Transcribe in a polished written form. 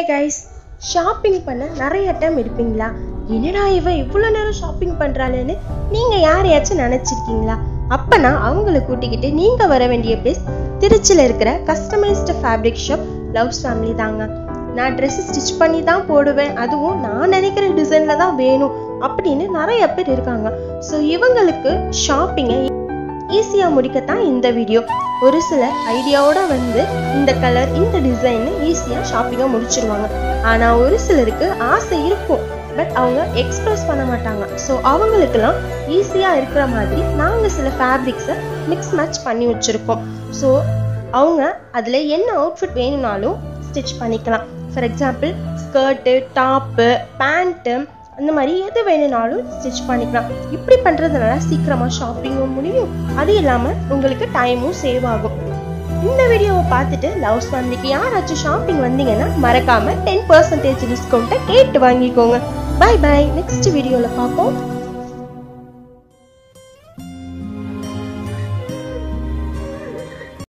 Hey guys, shopping பண்ண நிறைய time இருப்பீங்களா? என்னடா இவ இவ்ளோ நேரம் ஷாப்பிங் பண்றாளேன்னு நீங்க யாரையாச்சும் நினைச்சிருக்கீங்களா? அப்பனா அவங்களை கூட்டிக்கிட்டு நீங்க வர வேண்டிய பிளேஸ் திருச்சியில இருக்கிற customised fabric shop loves family தாங்க. நான் ட்ரெஸ் ஸ்டிச் பண்ணி தான் போடுவேன், அதுவும் நான் நினைக்கிற டிசைன்ல தான் வேணும் அப்படின்னு நிறைய பேர் இருக்காங்க. ஸோ இவங்களுக்கு ஷாப்பிங்கை ஈஸியாக முடிக்கத்தான் இந்த வீடியோ. ஒரு சில ஐடியாவோட வந்து இந்த கலர் இந்த டிசைன்னு ஈஸியாக ஷாப்பிங்காக முடிச்சிருவாங்க. ஆனால் ஒரு சிலருக்கு ஆசை இருக்கும், பட் அவங்க எக்ஸ்பிரஸ் பண்ண மாட்டாங்க. ஸோ அவங்களுக்கெல்லாம் ஈஸியாக இருக்கிற மாதிரி நாங்கள் சில ஃபேப்ரிக்ஸை மிக்ஸ் மேட்ச் பண்ணி வச்சுருக்கோம். ஸோ அவங்க அதில் என்ன அவுட்ஃபிட் வேணும்னாலும் ஸ்டிச் பண்ணிக்கலாம். For example skirt, top, pant, இந்த மாதிரி எது வேணும்னாலும் ஸ்டிச் பண்ணிக்கலாம். இப்படி பண்ணுறதுனால சீக்கிரமாக ஷாப்பிங்கும் முடியும், அது இல்லாமல் உங்களுக்கு டைமும் சேவ் ஆகும். இந்த வீடியோவை பார்த்துட்டு லவ்ஸ் ஃபேமிலிக்கு யாராச்சும் ஷாப்பிங் வந்தீங்கன்னா மறக்காமல் 10% டிஸ்கவுண்ட்டை கேட்டு வாங்கிக்கோங்க. பை பை, நெக்ஸ்ட் வீடியோவில் பார்ப்போம்.